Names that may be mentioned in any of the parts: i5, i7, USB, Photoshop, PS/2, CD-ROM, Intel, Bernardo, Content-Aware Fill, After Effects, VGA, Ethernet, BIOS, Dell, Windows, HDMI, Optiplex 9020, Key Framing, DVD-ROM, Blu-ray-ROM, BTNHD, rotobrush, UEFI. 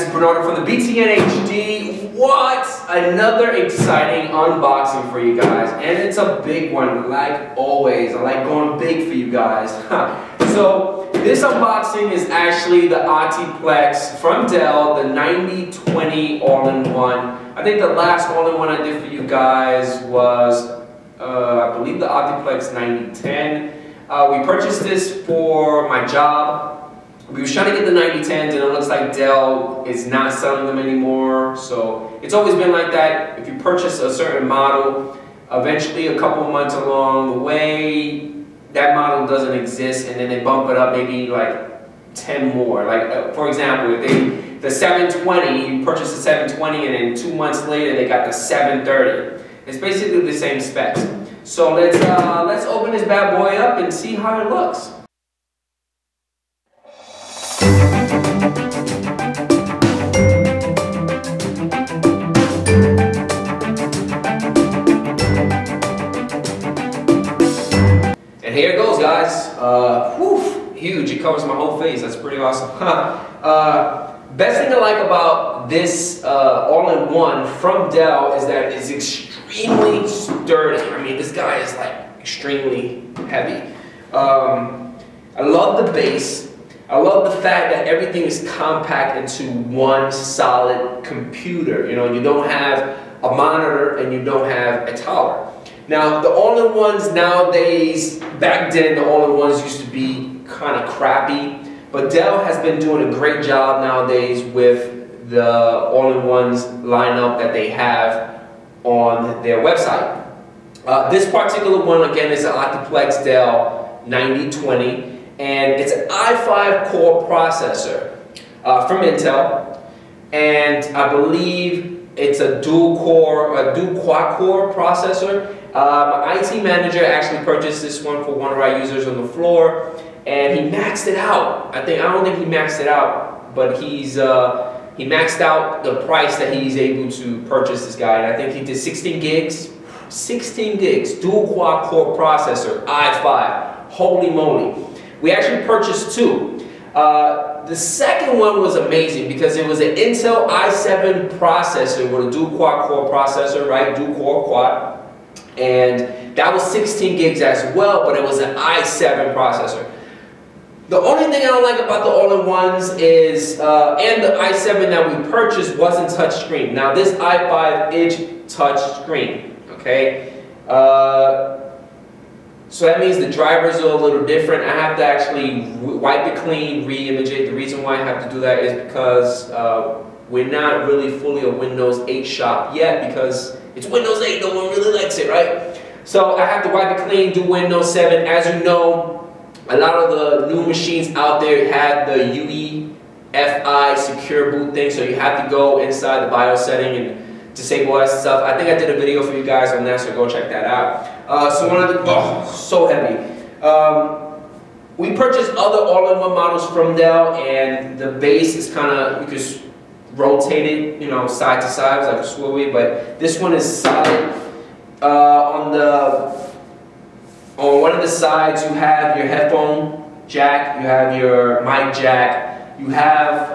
this is Bernardo from the BTNHD. What? Another exciting unboxing for you guys, and it's a big one, like always. I like going big for you guys. So this unboxing is actually the Optiplex from Dell, the 9020 all-in-one. I think the last all-in-one I did for you guys was, I believe, the Optiplex 9010. We purchased this for my job. We were trying to get the 9010s, and it looks like Dell is not selling them anymore. So it's always been like that. If you purchase a certain model, eventually a couple months along the way, that model doesn't exist, and then they bump it up maybe like 10 more. Like for example, if the 720, you purchase the 720, and then 2 months later they got the 730. It's basically the same specs. So let's open this bad boy up and see how it looks. And here it goes, guys. Whew, huge. It covers my whole face. That's pretty awesome. Best thing I like about this all-in-one from Dell is that it's extremely sturdy. I mean, this guy is like extremely heavy. I love the base. I love the fact that everything is compact into one solid computer. You know, you don't have a monitor and you don't have a tower. Now, the all-in-ones nowadays, back then the all-in-ones used to be kind of crappy, but Dell has been doing a great job nowadays with the all-in-ones lineup that they have on their website. This particular one, again, is an Optiplex Dell 9020, and it's an i5 core processor from Intel, and I believe it's a dual quad core processor. My IT manager actually purchased this one for one of our users on the floor, and he maxed it out. I don't think he maxed it out, but he maxed out the price that he's able to purchase this guy. And I think he did 16 gigs, dual quad core processor, i5. Holy moly! We actually purchased two. The second one was amazing because it was an Intel i7 processor with a dual quad core processor, right? Dual core quad. And that was 16 gigs as well, but it was an i7 processor. The only thing I don't like about the all-in-ones is, and the i7 that we purchased wasn't touchscreen. Now this i5 is touchscreen, okay? So that means the drivers are a little different. I have to actually wipe it clean, re-image it. The reason why I have to do that is because we're not really fully a Windows 8 shop yet, because it's Windows 8, no one really likes it, right? So I have to wipe it clean, do Windows 7. As you know, a lot of the new machines out there have the UEFI secure boot thing, so you have to go inside the BIOS setting and disable that stuff. I think I did a video for you guys on that, so go check that out. So one of the, oh, so heavy. We purchased other all-in-one models from Dell, and the base is kind of, because rotated, you know, side to side, like a swivel, but this one is solid. On one of the sides, you have your headphone jack, you have your mic jack, you have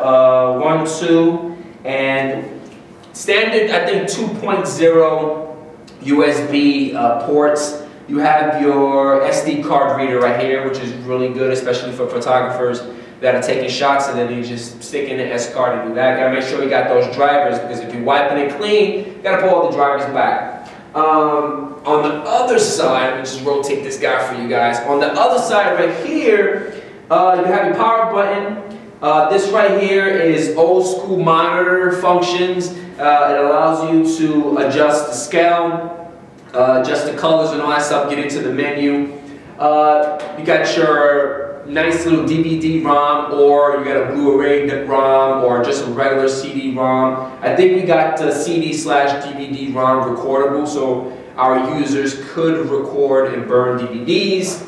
1, 2, and standard, I think 2.0 USB ports. You have your SD card reader right here, which is really good, especially for photographers that are taking shots, and then you just stick in the S card and do that. Gotta make sure you got those drivers, because if you're wiping it clean, you gotta pull all the drivers back. On the other side, let me just rotate this guy for you guys. On the other side right here, you have your power button. This right here is old school monitor functions. It allows you to adjust the scale, adjust the colors and all that stuff, get into the menu. You got your nice little DVD-ROM, or you got a Blu-ray-ROM, or just a regular CD-ROM. I think we got the CD/DVD-ROM recordable, so our users could record and burn DVDs.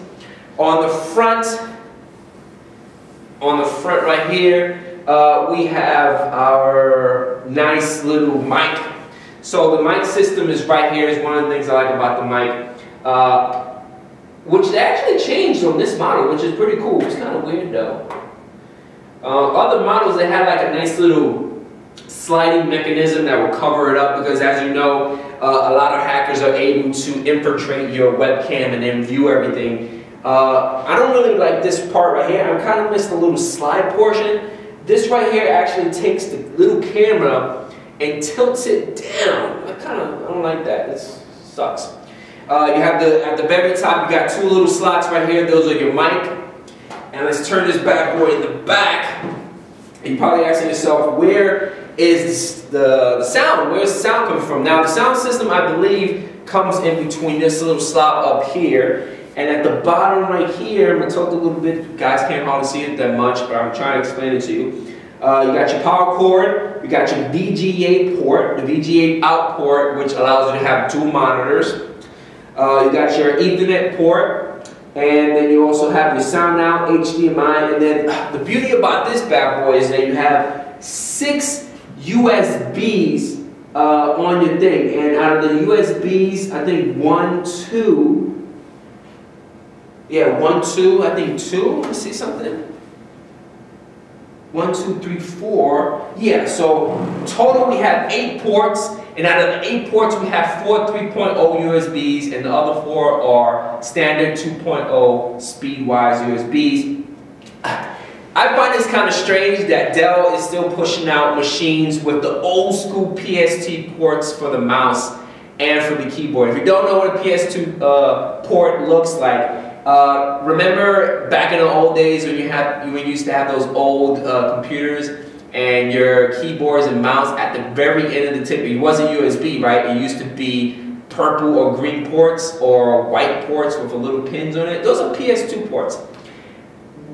On the front right here, we have our nice little mic. So the mic system is right here. Is one of the things I like about the mic. Which they actually changed on this model, which is pretty cool. It's kind of weird though. Other models, they had like a nice little sliding mechanism that will cover it up, because as you know, a lot of hackers are able to infiltrate your webcam and then view everything. I don't really like this part right here. I kind of missed the little slide portion. This right here actually takes the little camera and tilts it down. I don't like that. It sucks. You have at the very top, you got two little slots right here. Those are your mic. And let's turn this bad boy in the back. And you're probably asking yourself, where is the sound? Where's the sound coming from? Now, the sound system, I believe, comes in between this little slot up here. And at the bottom right here, I'm going to talk a little bit. You guys can't hardly see it that much, but I'm trying to explain it to you. You got your power cord, you got your VGA port, the VGA out port, which allows you to have dual monitors. You got your Ethernet port, and then you also have your sound out, HDMI, and then the beauty about this bad boy is that you have 6 USBs on your thing. And out of the USBs, I think 2. Let's see something. 1, 2, 3, 4. Yeah, so total we have 8 ports, and out of the 8 ports we have 4 3.0 USBs, and the other 4 are standard 2.0 speed-wise USBs. I find this kind of strange that Dell is still pushing out machines with the old school PST ports for the mouse and for the keyboard. If you don't know what a PS2 port looks like, remember back in the old days when you used to have those old computers and your keyboards and mouse at the very end of the tip. It wasn't USB, right? It used to be purple or green ports or white ports with a little pins on it. Those are PS2 ports.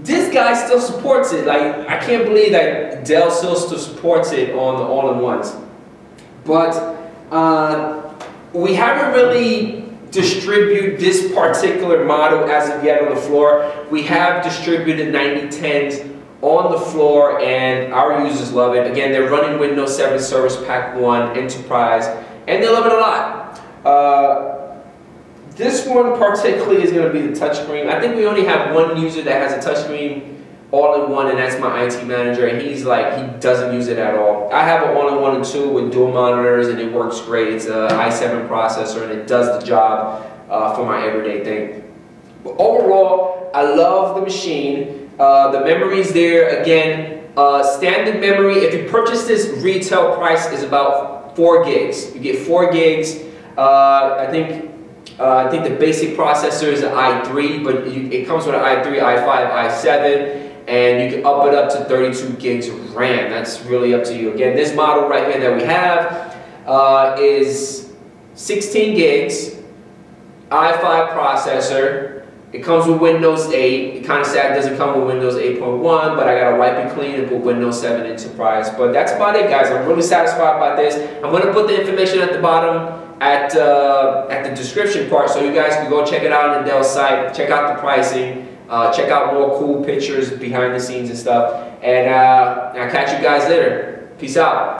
This guy still supports it. Like, I can't believe that Dell still supports it on the all-in-ones. But we haven't really distribute this particular model as of yet on the floor. We have distributed 9010s on the floor and our users love it. Again, they're running Windows 7 Service Pack 1 Enterprise and they love it a lot. This one particularly is going to be the touchscreen. I think we only have one user that has a touchscreen all-in-one, and that's my IT manager, and he's like, he doesn't use it at all. I have an all-in-one and 2 with dual monitors, and it works great. It's an i7 processor, and it does the job for my everyday thing. But overall, I love the machine. The memory's there. Again, standard memory, if you purchase this, retail price is about 4 gigs. You get 4 gigs. I think the basic processor is an i3, but it comes with an i3, i5, i7. And you can up it up to 32 gigs of RAM. That's really up to you. Again, this model right here that we have is 16 gigs, i5 processor. It comes with Windows 8. It's kind of sad it doesn't come with Windows 8.1, but I got to wipe it clean and put Windows 7 Enterprise. But that's about it, guys. I'm really satisfied about this. I'm going to put the information at the bottom at the description part, so you guys can go check it out on the Dell site, check out the pricing. Check out more cool pictures behind the scenes and stuff. And I'll catch you guys later. Peace out.